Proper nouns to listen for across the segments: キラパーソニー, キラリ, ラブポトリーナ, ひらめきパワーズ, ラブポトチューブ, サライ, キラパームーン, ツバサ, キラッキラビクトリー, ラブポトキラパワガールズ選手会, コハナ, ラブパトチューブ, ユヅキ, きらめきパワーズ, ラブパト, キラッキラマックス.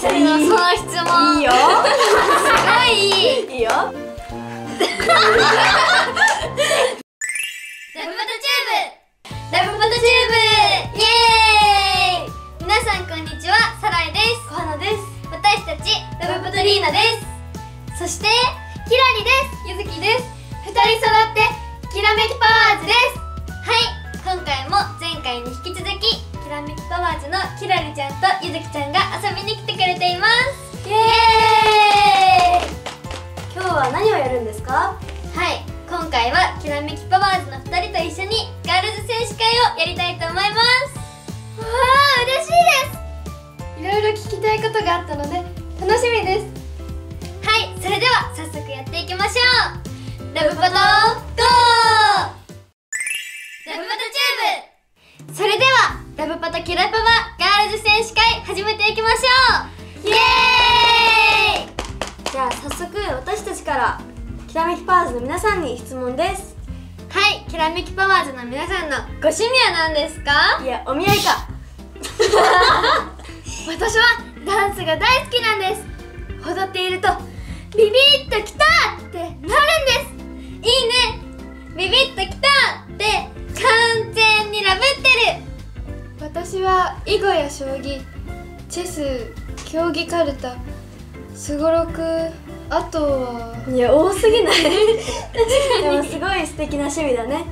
その質問いいよすごいいいよラブポトチューブイエーイ。皆さんこんにちは、サライです。小花です。私たちラブポトリーナです。そしてキラリです。ゆずきです。二人揃ってきらめきパワーズです。はい、今回も前回に引き続ききらめきパワーズのきらりちゃんとゆずきちゃんが遊びに来てくれています。イエーイ。今日は何をやるんですか？はい、今回はきらめきパワーズの2人と一緒にガールズ選手会をやりたいと思います。わー、嬉しいです。いろいろ聞きたいことがあったので楽しみです。はい、それでは早速やっていきましょう。ラブポト GO! ラブポトチューブ。それではラブポトキラパワガールズ選手会始めていきましょう。イエーイ。じゃあ早速私たちからきらめきパワーズの皆さんに質問です。はい、きらめきパワーズの皆さんのご趣味は何ですか？いや、お見合いか私はダンスが大好きなんです。踊っているとビビッときたってなるんです。いいね、ビビッときたって完全にラブってる。私は囲碁や将棋、チェス、競技かるた、すごろく、あとは…いや、多すぎないでもすごい素敵な趣味だね。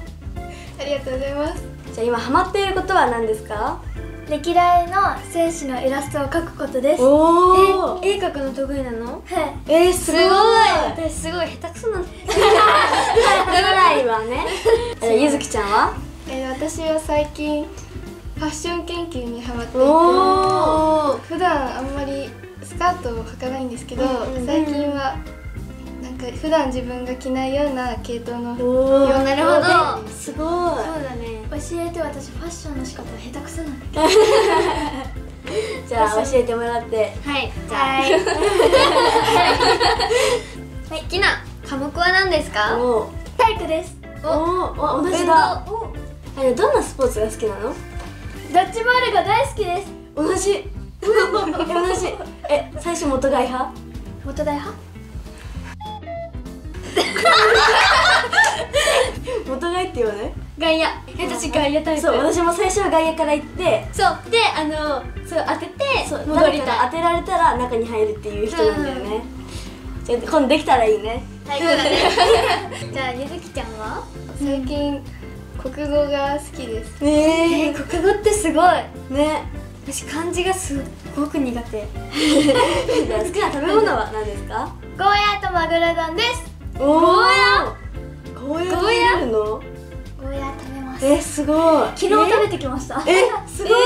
ありがとうございます。じゃあ今ハマっていることは何ですか？歴代の選手のイラストを描くことです。おー、絵描くの得意なの？はい。すごい。私すごい下手くそなんだぐらいはね。ゆずきちゃんは？私は最近ファッション研究にハマっていて、普段あんまりスカートを履かないんですけど、最近はなんか普段自分が着ないような系統のようなるほど。すごい。そうだね。教えて。私ファッションの仕方下手くそなんだけどじゃあ教えてもらって。はい、じゃあはい、好きな科目は何ですか？体育です。おお、同じだ。どんなスポーツが好きなの？ダッチボールが大好きです。同じ同じ。最初元大派？元大派元大って言わない？外野。私外野タイプ。そう、私も最初は外野から行って、そうで、そう当てて戻りたい。当てられたら中に入るっていう人なんだよね。じゃあ今度できたらいいね。はい、そうだね。じゃあゆずきちゃんは？最近国語が好きです。国語ってすごいね。私漢字がすっごく苦手。好きな食べ物は何ですか？ゴーヤーとマグロ丼です。ゴーヤー？ゴーヤー食べるの？ゴーヤー食べます。すごい。昨日食べてきました。すごい。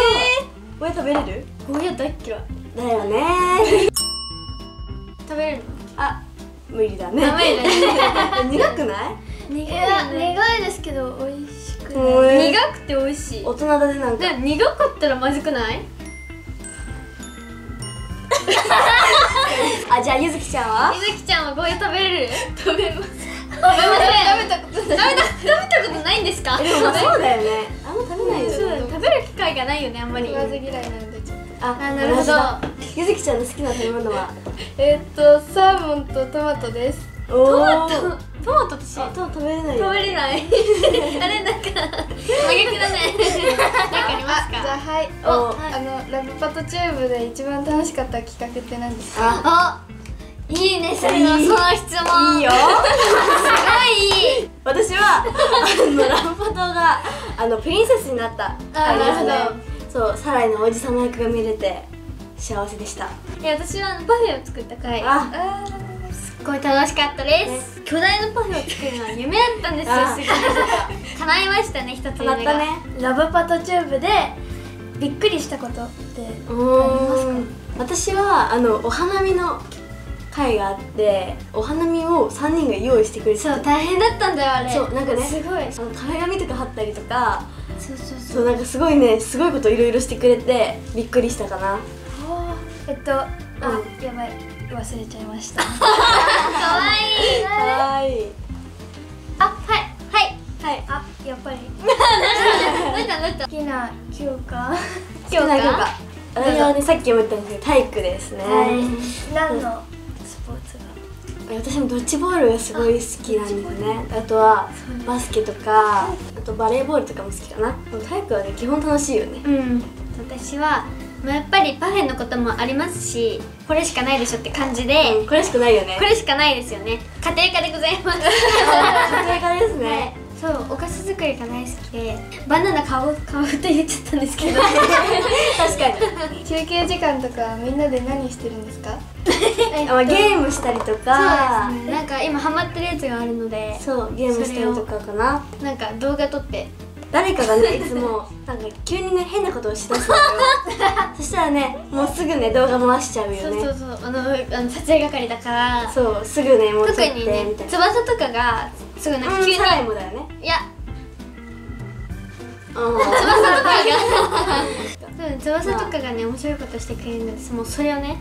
ゴーヤー食べれる？ゴーヤー大嫌い。だよね。食べれるの？あ、無理だね。ダメだね。苦くない？苦いですけど美味しくない。苦くて美味しい。大人だね。なんか苦かったらまずくない？あ、じゃあゆずきちゃんは？ゆずきちゃんはゴーヤ食べれる？食べます。食べたことないんですか？でもそうだよね。あんま食べないよね。食べる機会がないよね、あんまり。食わず嫌いなんでちょっと。あ、なるほど。ゆずきちゃんの好きな食べ物は？サーモンとトマトです。トマト。トマトって食べれない。食べれない。あれなんか真逆だね。なんかありますか？じゃあはい。ラブポトチューブで一番楽しかった企画って何ですか？あ、いいね、その質問。いいよ。すごい。私はラブポトがプリンセスになった感じですね。そう、サライのおじさま役が見れて幸せでした。いや、私はパフェを作った回。あ。すごい楽しかったです。巨大なパフェを作るのは夢だったんですよ。叶いましたね、一つ夢が。ラブポトチューブでびっくりしたことってありますか？私はお花見の会があって、お花見を3人が用意してくれて、そう大変だったんだよあれ。そう、なんかね、すごい壁紙とか貼ったりとか、そうなんかすごいね、すごいこといろいろしてくれてびっくりしたかな。あ、やばい。忘れちゃいました。可愛い。可愛い。あ、はい。あ、やっぱり。好きな教科。私はね、さっきも言ったんですけど、体育ですね。何のスポーツが？私もドッジボールがすごい好きなんですね。あとはバスケとか、あとバレーボールとかも好きかな。体育はね、基本楽しいよね。私はやっぱりパフェのこともありますし、これしかないでしょって感じで、これしかないよね。これしかないですよね。家庭科でございます。家庭科ですね。そう、お菓子作りが大好きで、バナナ買おうって言っちゃったんですけど確かに休憩時間とかみんなで何してるんですか？ゲームしたりとか、そうですね、なんか今ハマってるやつがあるので、そう、ゲームしたりとかかな。なんか動画撮って誰かがね、いつもなんか急にね、変なことをしだすんですよそしたらね、もうすぐね、動画回しちゃうよね。そうそうそう、撮影係だから、そう、すぐね、もう撮ってみたいな。特にね、翼とかがすぐなんか急に、サラエもだよね。いや、翼とかが翼とかがね、面白いことしてくれるんです。もうそれをね、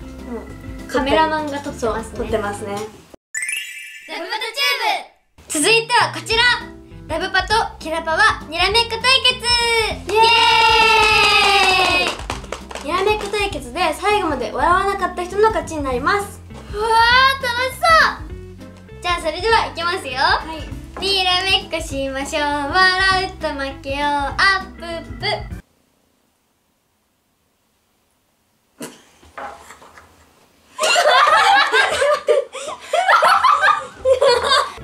カメラマンが撮ってますね。撮ってますね。ラブパトチューブ、続いてはこちら、ラブパとキラパはにらめっこ対決。イエーイ。にらめっこ対決で最後まで笑わなかった人の勝ちになります。うわー、楽しそう。じゃあそれではいきますよ。はい、にらめっこしましょう。笑うと負けよう。アップップ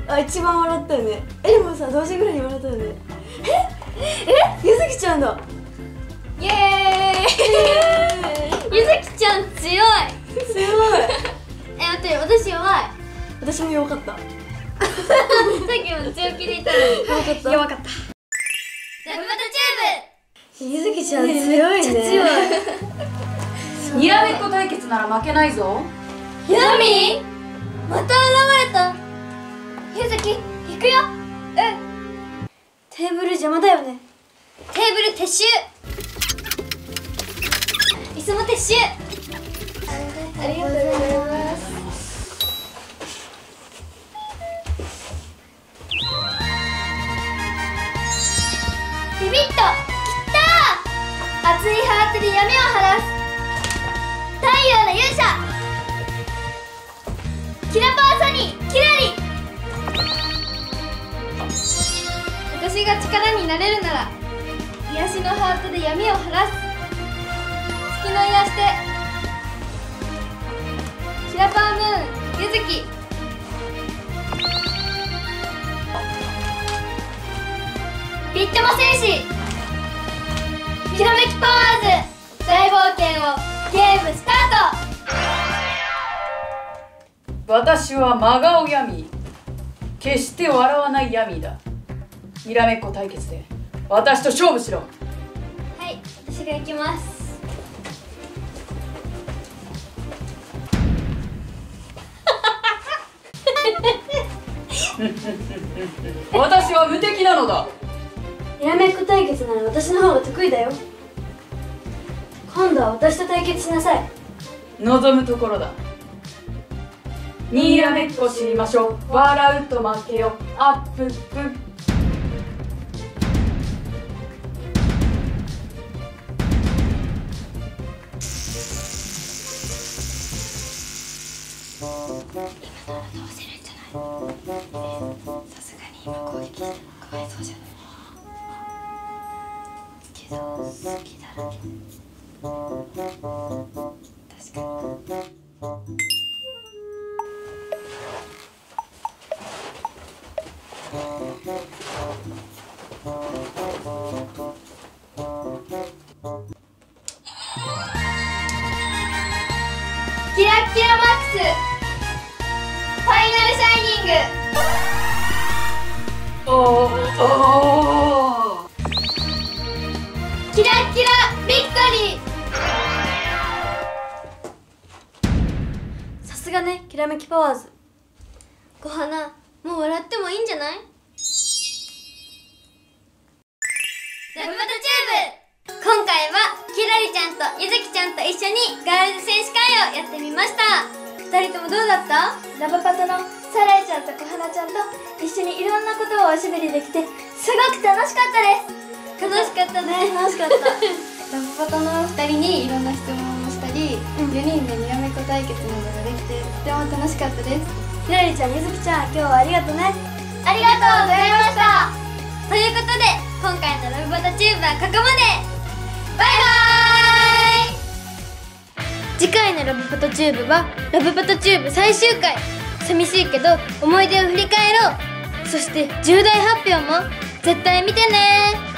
あ、一番笑ったよね。でもさ、同時ぐらいに笑ったよね。ゆずきちゃんだ。イエーイ。ゆずきちゃん強い。強い。待って、私弱い。私も弱かった。さっきも強気でいたのに。弱かった。ラブマトチューブ。ゆずきちゃん強いね。強い。にらめっこ対決なら負けないぞ。ゆみ、また現れた。ゆずき、行くよ。うん。テーブル邪魔だよね。テーブル撤収。椅子も撤収。ありがとうございます。ビビッと、きたー。熱いハートで闇を晴らす。太陽の勇者。キラパーソニー、キラリ。私が力になれるなら、癒しのハートで闇を晴らす。月の癒して、キラパームーン、ゆずき。ビットも戦士、ひらめきパワーズ、大冒険をゲームスタート。私は真顔闇、決して笑わない闇だ。にらめっこ対決で私と勝負しろ。はい、私が行きます。私は無敵なのだ。にらめっこ対決なら私の方が得意だよ。今度は私と対決しなさい。望むところだ。にらめっこしましょう。笑うと負けよ。アップップ。キラッキラマックス、ファイナルシャイニング。おーキラッキラビクトリー。さすがね、きらめきパワーズ。ごはな、もう笑ってもいいんじゃない？ラブマトチューブ、今回はキラリちゃんとゆずきちゃんと一緒にガールズ選手会をやってみました。2人ともどうだった？ラブパトのサラエちゃんとこはなちゃんと一緒にいろんなことをおしゃべりできて、すごく楽しかったです。楽しかったね。楽しかったラブパトの2人にいろんな質問4人でにらめっこ対決などができてとても楽しかったです。ひらりちゃん、みずきちゃん、今日はありがとね。ありがとうございました。ということで、今回のラブバタチューブはここまで。バイバーイ。次回のラブバタチューブはラブバタチューブ最終回。寂しいけど思い出を振り返ろう。そして重大発表も絶対見てね。